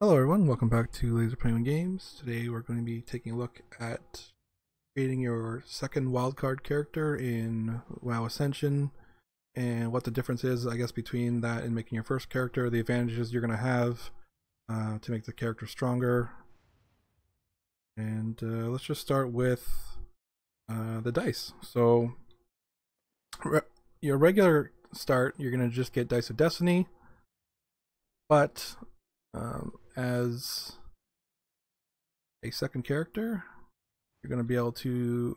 Hello everyone, welcome back to LaserPenguinGames. Today we're going to be taking a look at creating your second wildcard character in WoW Ascension and what the difference is, I guess, between that and making your first character, the advantages you're going to have to make the character stronger. And let's just start with the dice. So your regular start, you're going to just get Dice of Destiny, but as a second character, you're going to be able to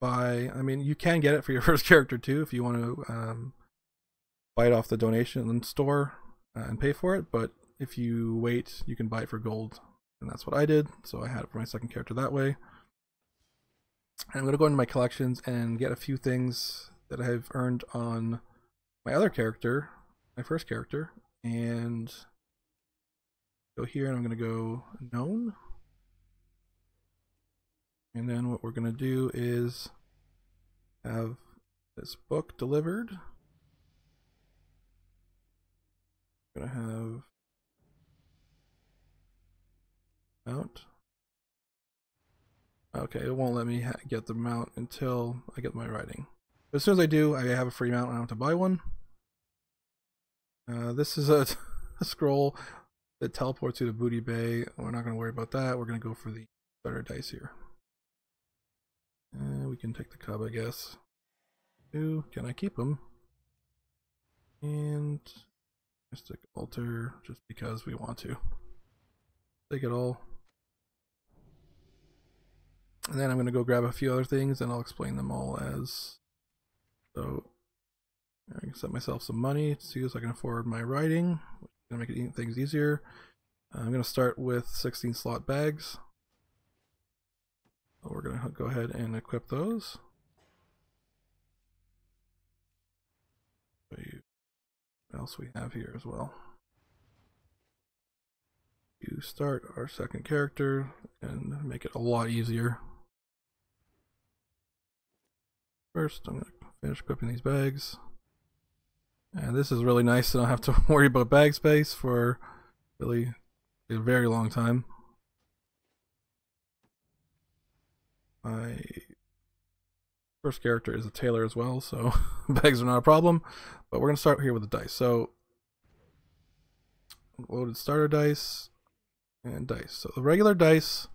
buy, I mean, you can get it for your first character too if you want to bite off the donation and store and pay for it, but if you wait, you can buy it for gold, and that's what I did, so I had it for my second character that way. And I'm going to go into my collections and get a few things that I have earned on my other character, my first character, and go here, and I'm going to go known. And then what we're going to do is have this book delivered. I'm going to have mount. Okay, it won't let me get the mount until I get my writing. But as soon as I do, I have a free mount, and I don't have to buy one. This is a scroll that teleports you to Booty Bay. We're not going to worry about that. We're going to go for the starter dice here. We can take the cub, I guess. Ooh, can I keep him? And Mystic Altar, just because we want to. Take it all. And then I'm going to go grab a few other things, and I'll explain them all as. So I can set myself some money to see if I can afford my writing. Gonna make it things easier. I'm gonna start with 16 slot bags. So we're gonna go ahead and equip those. What else we have here as well? You start our second character and make it a lot easier. First, I'm gonna finish equipping these bags. And this is really nice, so I don't have to worry about bag space for really a very long time. My first character is a tailor as well, so bags are not a problem. But we're going to start here with the dice. So, loaded starter dice and dice. So the regular dice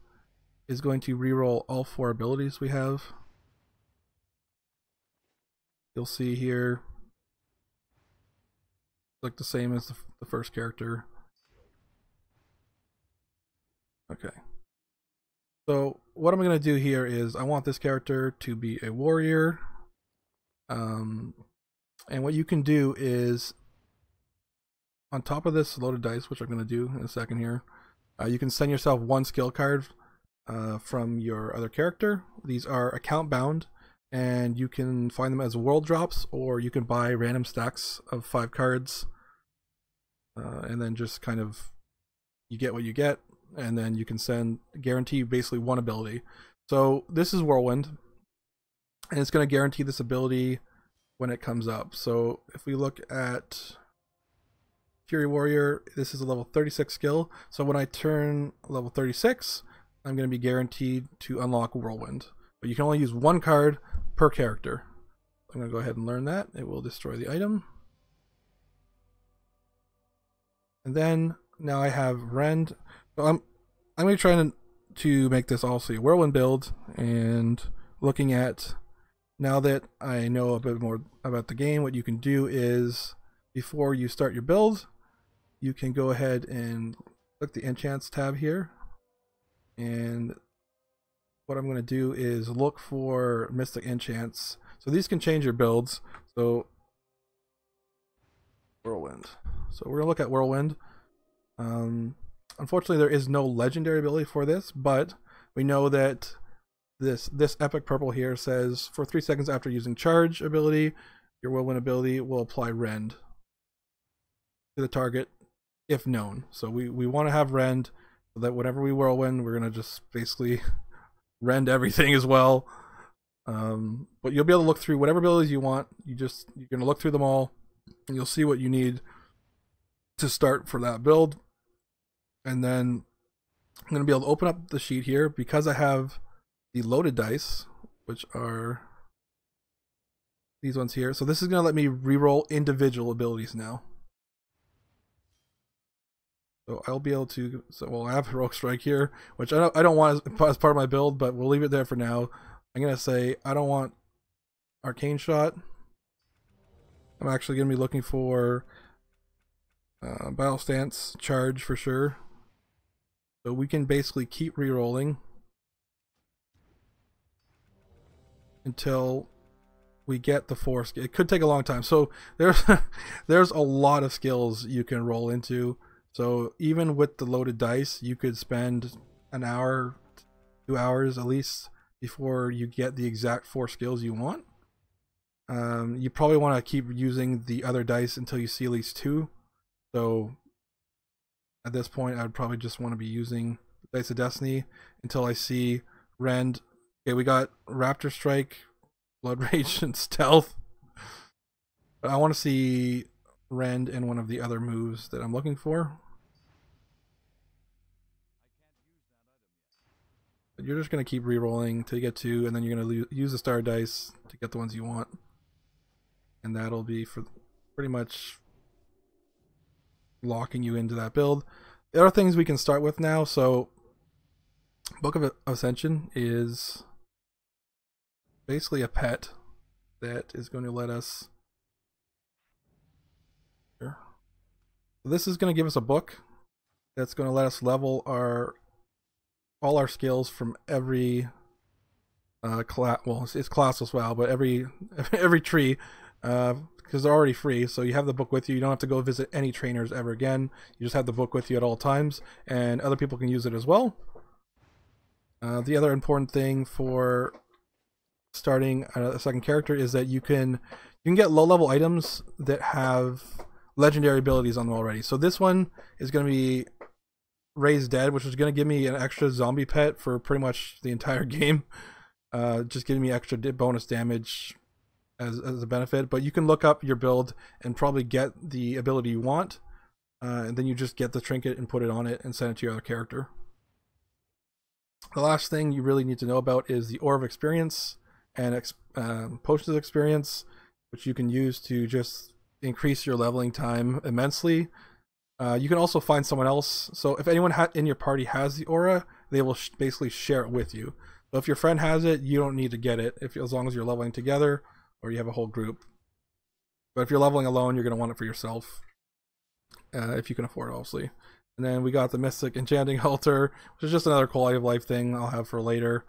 is going to reroll all four abilities we have. You'll see here, like the same as the first character. Okay. So what I'm going to do here is I want this character to be a warrior. And what you can do is, on top of this loaded dice, which I'm going to do in a second here, you can send yourself one skill card from your other character. These are account bound, and you can find them as world drops, or you can buy random stacks of 5 cards, and then just kind of, you get what you get, and then you can guarantee basically one ability. So this is Whirlwind, and it's going to guarantee this ability when it comes up. So if we look at Fury Warrior, this is a level 36 skill, so when I turn level 36, I'm going to be guaranteed to unlock Whirlwind. But you can only use one card per character. I'm going to go ahead and learn that. It will destroy the item. And then now I have Rend. So I'm going to try to make this also a Whirlwind build, and looking at, now that I know a bit more about the game, what you can do is, before you start your build, you can go ahead and click the Enchants tab here, and what I'm going to do is look for Mystic Enchants. So these can change your builds. So Whirlwind. So we're going to look at Whirlwind. Unfortunately, there is no legendary ability for this, but we know that this epic purple here says for 3 seconds after using charge ability, your Whirlwind ability will apply Rend to the target if known. So we want to have Rend so that whenever we Whirlwind, we're going to just basically Rend everything as well, but you'll be able to look through whatever abilities you want. You're going to look through them all, and you'll see what you need to start for that build. And then I'm going to be able to open up the sheet here because I have the loaded dice, which are these ones here. So this is going to let me reroll individual abilities now. So I'll be able to, well, I have Heroic Strike here, which I don't want as part of my build, but we'll leave it there for now. I'm going to say I don't want Arcane Shot. I'm actually going to be looking for Battle Stance, Charge for sure. So we can basically keep re-rolling until we get the four skill. It could take a long time. So there's a lot of skills you can roll into. So even with the loaded dice, you could spend an hour, 2 hours at least before you get the exact four skills you want. You probably want to keep using the other dice until you see at least two. So at this point, I'd probably just want to be using Dice of Destiny until I see Rend. Okay, we got Raptor Strike, Blood Rage, and Stealth. But I want to see Rend and one of the other moves that I'm looking for. But you're just going to keep re-rolling till you get two, and then you're going to use the star dice to get the ones you want. And that'll be for pretty much locking you into that build. There are things we can start with now. So Book of Ascension is basically a pet that is going to let us... This is going to give us a book that's going to let us level all our skills from every class. Well, it's class as well, but every tree, because they're already free. So you have the book with you. You don't have to go visit any trainers ever again. You just have the book with you at all times, and other people can use it as well. The other important thing for starting a second character is that you can get low-level items that have legendary abilities on them already. So this one is going to be Raise Dead, which is going to give me an extra zombie pet for pretty much the entire game, just giving me extra bonus damage as a benefit. But you can look up your build and probably get the ability you want, and then you just get the trinket and put it on it and send it to your other character. The last thing you really need to know about is the Ore of Experience and Potions of Experience, which you can use to just increase your leveling time immensely. You can also find someone else. So if anyone in your party has the aura, they will basically share it with you. So if your friend has it, you don't need to get it, as long as you're leveling together or you have a whole group. But if you're leveling alone, you're going to want it for yourself, if you can afford it, obviously. And then we got the Mystic Enchanting Altar, which is just another quality of life thing I'll have for later.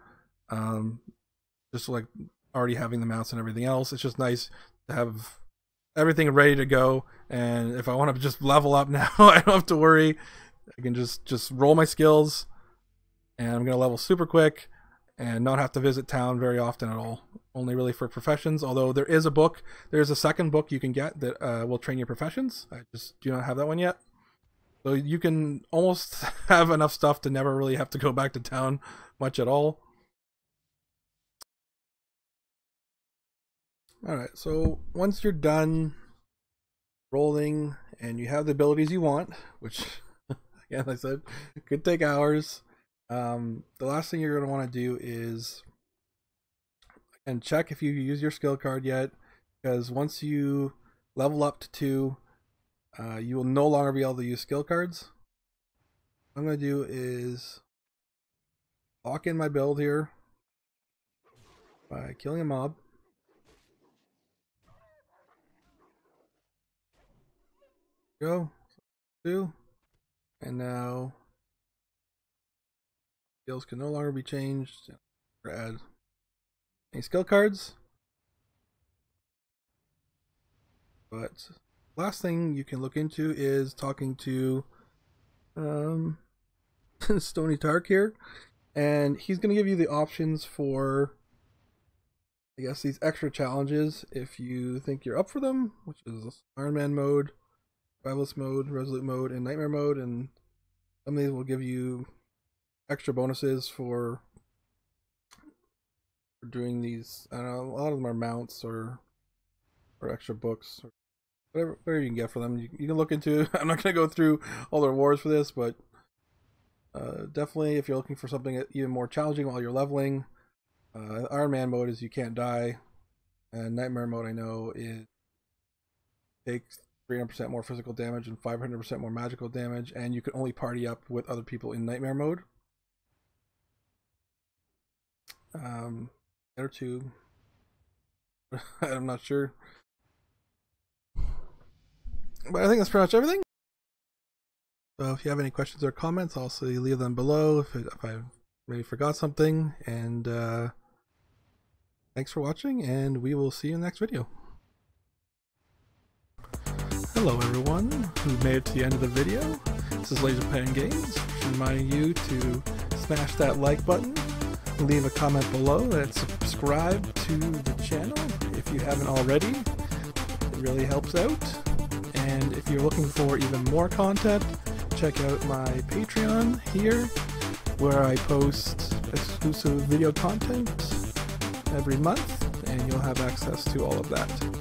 Just like already having the mounts and everything else, it's just nice to have everything ready to go, and if I want to just level up now, I don't have to worry. I can just roll my skills, and I'm gonna level super quick and not have to visit town very often at all, only really for professions. Although there is a book, there's a second book you can get that will train your professions. I just do not have that one yet, so you can almost have enough stuff to never really have to go back to town much at all. Alright, so once you're done rolling and you have the abilities you want, which, again, like I said, could take hours, the last thing you're going to want to do is check if you use your skill card yet, because once you level up to 2, you will no longer be able to use skill cards. What I'm going to do is lock in my build here by killing a mob. Go two, and now skills can no longer be changed. Add any skill cards. But last thing you can look into is talking to Stony Tark here, and he's going to give you the options for, I guess, these extra challenges if you think you're up for them, which is Iron Man mode, Timeless mode, Resolute mode, and Nightmare mode, and some of these will give you extra bonuses for doing these. I don't know, a lot of them are mounts or extra books, or whatever you can get for them. You can look into. I'm not going to go through all the rewards for this, but Definitely, if you're looking for something even more challenging while you're leveling, Iron Man mode is you can't die, and Nightmare mode I know is takes 300% more physical damage and 500% more magical damage, and you can only party up with other people in Nightmare mode. Or two. I'm not sure. But I think that's pretty much everything. So if you have any questions or comments, I'll also leave them below if I maybe forgot something. And thanks for watching, and we will see you in the next video. Hello everyone who made it to the end of the video. This is LaserPenguinGames, reminding you to smash that like button, leave a comment below, and subscribe to the channel if you haven't already. It really helps out. And if you're looking for even more content, check out my Patreon here, where I post exclusive video content every month, and you'll have access to all of that.